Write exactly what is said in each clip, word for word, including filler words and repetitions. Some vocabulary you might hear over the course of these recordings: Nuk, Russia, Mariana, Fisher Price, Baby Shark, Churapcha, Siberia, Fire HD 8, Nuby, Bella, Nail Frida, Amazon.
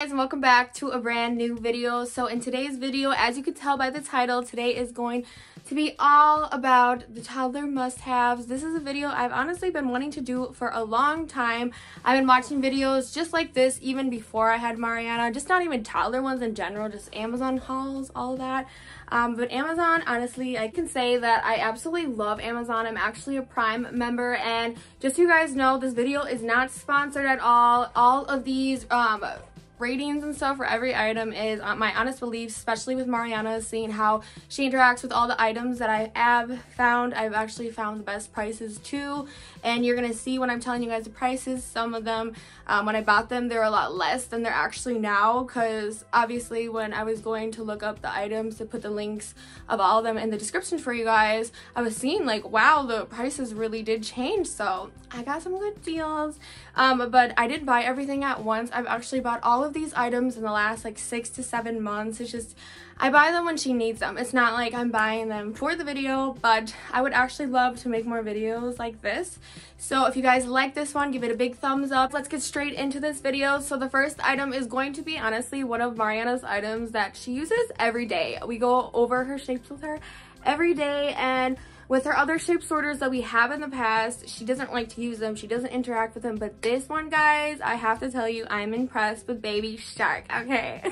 Guys, and welcome back to a brand new video. So in today's video, as you can tell by the title, today is going to be all about the toddler must-haves. This is a video I've honestly been wanting to do for a long time. I've been watching videos just like this even before I had Mariana, just not even toddler ones in general, just Amazon hauls, all that. Um, but Amazon, honestly, I can say that I absolutely love Amazon. I'm actually a Prime member, and just so you guys know, this video is not sponsored at all. All of these um, ratings and stuff for every item is my honest beliefs, especially with Mariana, seeing how she interacts with all the items that I have found. I've actually found the best prices too, and you're gonna see when I'm telling you guys the prices, some of them, um, when I bought them, they're a lot less than they're actually now, because obviously when I was going to look up the items to put the links of all of them in the description for you guys, I was seeing like, wow, the prices really did change, so I got some good deals. Um, but I did buy everything at once. I've actually bought all of Of these items in the last like six to seven months. It's just I buy them when she needs them. It's not like I'm buying them for the video, but I would actually love to make more videos like this. So if you guys like this one, give it a big thumbs up. Let's get straight into this video. So the first item is going to be honestly one of Mariana's items that she uses every day. We go over her shapes with her every day, and with her other shape sorters that we have in the past, she doesn't like to use them. She doesn't interact with them. But this one, guys, I have to tell you, I'm impressed with Baby Shark. Okay.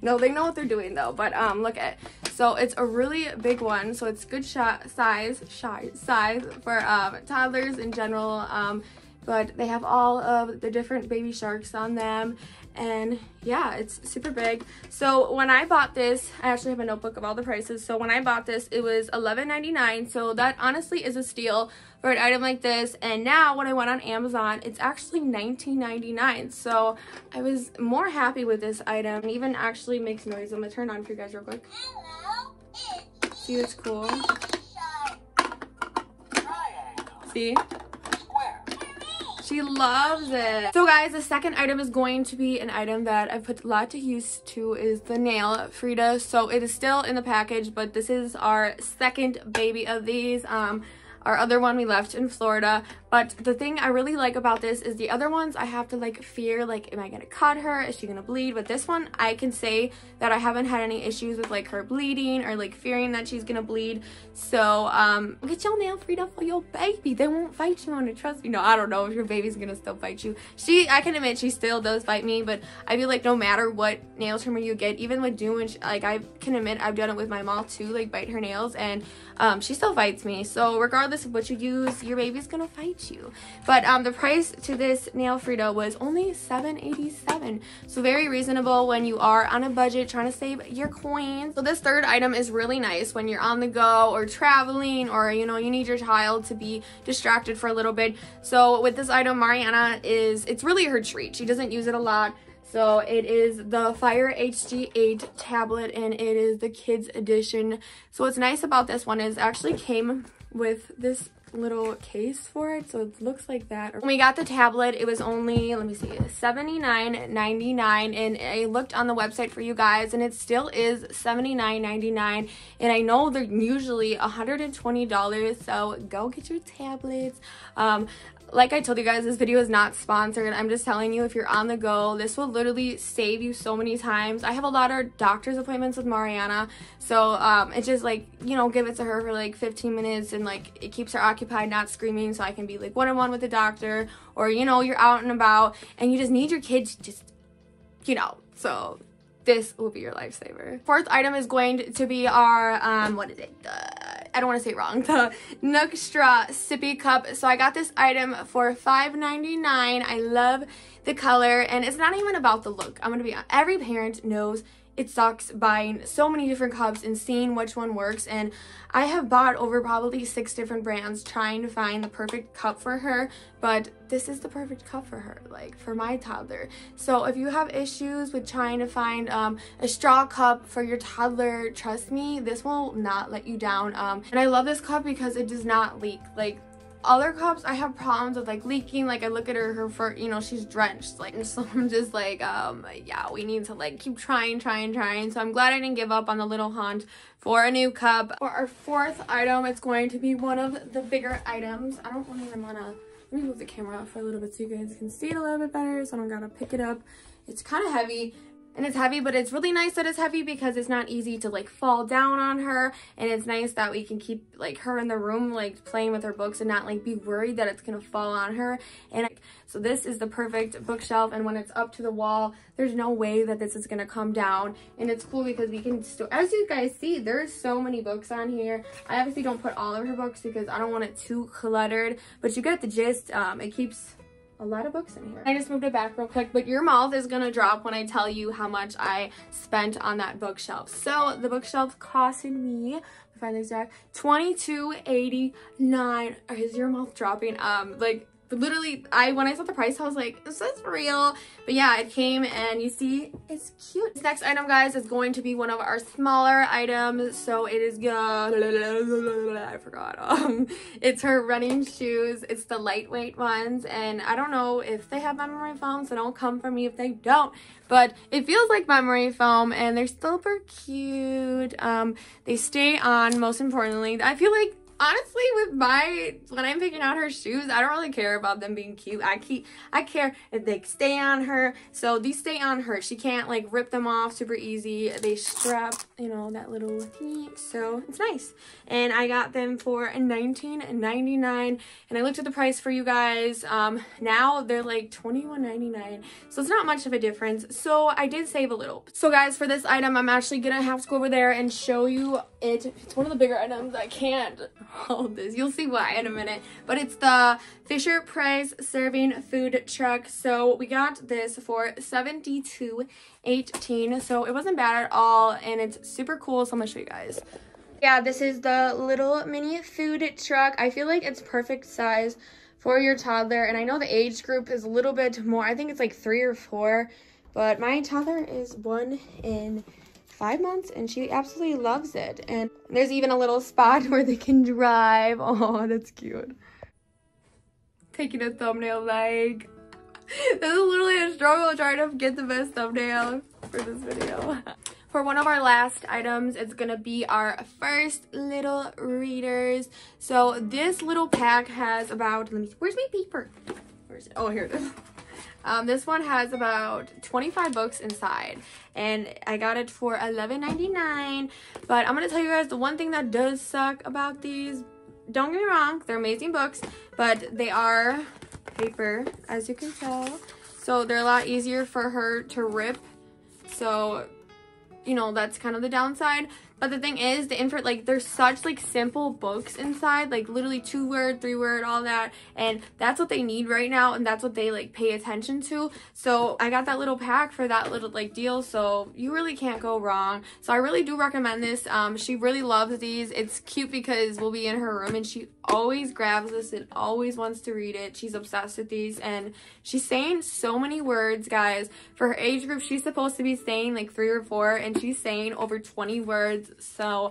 No, they know what they're doing, though. But um, look at it. So it's a really big one. So it's good shot size, shy, size for um, toddlers in general. Um, but they have all of the different Baby Sharks on them. And yeah, it's super big. So when I bought this, I actually have a notebook of all the prices. So when I bought this, it was eleven ninety-nine. So that honestly is a steal for an item like this. And now when I went on Amazon, it's actually nineteen ninety-nine. So I was more happy with this item. It even actually makes noise. I'm gonna turn on for you guys real quick. Hello, it's see, it's cool. See? She loves it. So guys, the second item is going to be an item that I've put a lot to use to is the Nail Frida. So it is still in the package, but this is our second baby of these. Um, our other one we left in Florida. But the thing I really like about this is the other ones I have to like fear, like, am I gonna cut her? Is she gonna bleed? But this one, I can say that I haven't had any issues with like her bleeding or like fearing that she's gonna bleed. So um, get your nail freed up for your baby. They won't fight you on it, trust me. No, I don't know if your baby's gonna still fight you. She, I can admit she still does fight me, but I feel like no matter what nail trimmer you get, even with doing, like I can admit I've done it with my mom too, like bite her nails, and um, she still fights me. So regardless of what you use, your baby's gonna fight you. But um the price to this Nail Frida was only seven eighty-seven, so very reasonable when you are on a budget trying to save your coins. So this third item is really nice when you're on the go or traveling, or you know, you need your child to be distracted for a little bit. So with this item, Mariana is, it's really her treat. She doesn't use it a lot. So it is the Fire H D eight tablet, and it is the kids edition. So what's nice about this one is it actually came with this little case for it, so it looks like that. When we got the tablet, it was only, let me see, seventy-nine ninety-nine, and I looked on the website for you guys, and it still is seventy-nine ninety-nine, and I know they're usually one hundred twenty dollars, so go get your tablets. Um, like I told you guys, this video is not sponsored. I'm just telling you, if you're on the go, this will literally save you so many times. I have a lot of doctor's appointments with Mariana, so um, it's just like, you know, give it to her for like fifteen minutes, and like it keeps her occupied, not screaming, so I can be like one-on-one with the doctor, or you know, you're out and about and you just need your kids, just, you know, so this will be your lifesaver. Fourth item is going to be our, um, what is it? Uh, I don't want to say it wrong. The Nuk straw sippy cup. So I got this item for five ninety-nine. I love the color, and it's not even about the look. I'm going to be honest. Every parent knows it sucks buying so many different cups and seeing which one works, and I have bought over probably six different brands trying to find the perfect cup for her, but this is the perfect cup for her, like for my toddler. So if you have issues with trying to find um, a straw cup for your toddler, trust me, this will not let you down. Um, and I love this cup because it does not leak. Like other cups, I have problems with like leaking. Like I look at her, her fur, you know, she's drenched. Like, and so I'm just like, um, yeah, we need to like keep trying, trying, trying. So I'm glad I didn't give up on the little hunt for a new cup. For our fourth item, it's going to be one of the bigger items. I don't even wanna, let me move the camera off for a little bit so you guys can see it a little bit better, so I don't gotta pick it up. It's kind of heavy, and it's heavy, but it's really nice that it's heavy because it's not easy to like fall down on her, and it's nice that we can keep like her in the room like playing with her books and not like be worried that it's gonna fall on her. And so this is the perfect bookshelf, and when it's up to the wall there's no way that this is gonna come down. And it's cool because we can still, as you guys see, there's so many books on here. I obviously don't put all of her books because I don't want it too cluttered, but you get the gist. Um, it keeps a lot of books in here. I just moved it back real quick, but your mouth is gonna drop when I tell you how much I spent on that bookshelf. So the bookshelf costed me, if I exact, twenty-two eighty-nine. Is your mouth dropping? Um, like literally, I when I saw the price, I was like, "Is this real?" But yeah, it came, and you see, it's cute. This next item, guys, is going to be one of our smaller items. So it is, uh, I forgot. Um, it's her running shoes. It's the lightweight ones, and I don't know if they have memory foam, so don't come for me if they don't. But it feels like memory foam, and they're super cute. Um, they stay on. Most importantly, I feel like, honestly, with my when I'm picking out her shoes, I don't really care about them being cute. I keep I care if they stay on her. So these stay on her. She can't like rip them off super easy. They strap, you know, that little heat. So it's nice. And I got them for nineteen ninety-nine. And I looked at the price for you guys. Um, now they're like twenty-one ninety-nine. So it's not much of a difference. So I did save a little. So guys, for this item, I'm actually gonna have to go over there and show you it. It's one of the bigger items. I can't hold this, you'll see why in a minute, but it's the Fisher Price serving food truck. So we got this for seventy-two eighteen, so it wasn't bad at all, and it's super cool, so I'm gonna show you guys. Yeah, this is the little mini food truck. I feel like it's perfect size for your toddler, and I know the age group is a little bit more, I think it's like three or four, but my toddler is one in five months, and she absolutely loves it. And there's even a little spot where they can drive. Oh, that's cute. Taking a thumbnail like. This is literally a struggle trying to get the best thumbnail for this video. For one of our last items, it's gonna be our first little readers. So this little pack has about, let me, where's my paper? Where's it? Oh, here it is. Um, this one has about twenty-five books inside, and I got it for eleven ninety-nine. But I'm gonna tell you guys the one thing that does suck about these. Don't get me wrong, they're amazing books, but they are paper, as you can tell. So they're a lot easier for her to rip. So, you know, that's kind of the downside. But the thing is, the info, like, there's such, like, simple books inside, like, literally two-word, three-word, all that, and that's what they need right now, and that's what they, like, pay attention to. So I got that little pack for that little, like, deal, so you really can't go wrong. So I really do recommend this. Um, she really loves these. It's cute because we'll be in her room, and she always grabs this and always wants to read it. She's obsessed with these, and she's saying so many words, guys. For her age group, she's supposed to be saying, like, three or four, and she's saying over twenty words. So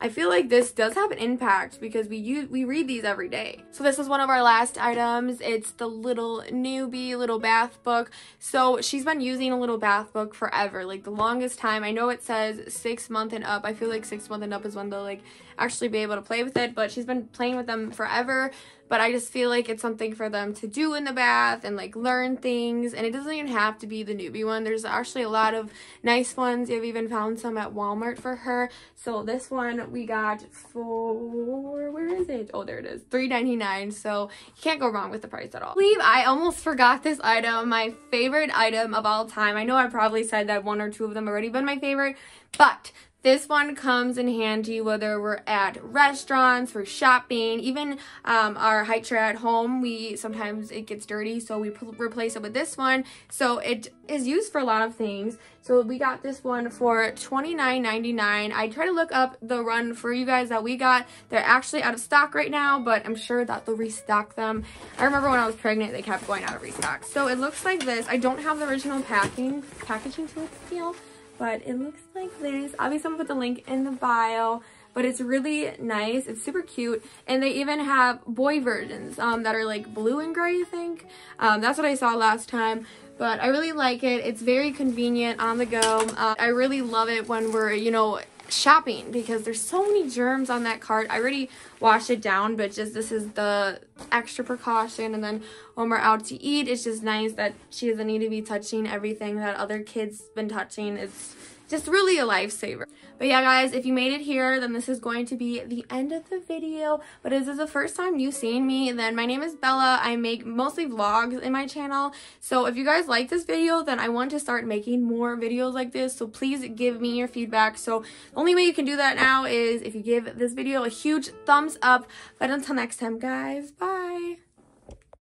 I feel like this does have an impact because we use, we read these every day. So this is one of our last items. It's the little Nuby little bath book. So she's been using a little bath book forever, like the longest time. I know it says six month and up. I feel like six month and up is when they'll like actually be able to play with it, but she's been playing with them forever. But I just feel like it's something for them to do in the bath and like learn things. And it doesn't even have to be the Nuby one. There's actually a lot of nice ones. I've even found some at Walmart for her. So this one we got for, where is it? Oh, there it is. three ninety-nine. So you can't go wrong with the price at all. I believe I almost forgot this item. My favorite item of all time. I know I probably said that one or two of them already been my favorite, but this one comes in handy whether we're at restaurants, for shopping, even um, our high chair at home. We sometimes it gets dirty, so we replace it with this one. So it is used for a lot of things. So we got this one for twenty-nine ninety-nine. I try to look up the run for you guys that we got. They're actually out of stock right now, but I'm sure that they'll restock them. I remember when I was pregnant, they kept going out of restock. So it looks like this. I don't have the original packing packaging to it still, but it looks like this. Obviously, I'm gonna put the link in the bio, but it's really nice. It's super cute. And they even have boy versions um, that are like blue and gray, I think. Um, that's what I saw last time. But I really like it. It's very convenient on the go. Uh, I really love it when we're, you know, shopping because there's so many germs on that cart. I already washed it down, but just this is the extra precaution. And then when we're out to eat. It's just nice that she doesn't need to be touching everything that other kids been touching. It's just really a lifesaver. But yeah, guys, if you made it here, then this is going to be the end of the video. But if this is the first time you've seen me, then my name is Bella. I make mostly vlogs in my channel. So if you guys like this video, then I want to start making more videos like this. So please give me your feedback. So the only way you can do that now is if you give this video a huge thumbs up. But until next time, guys, bye.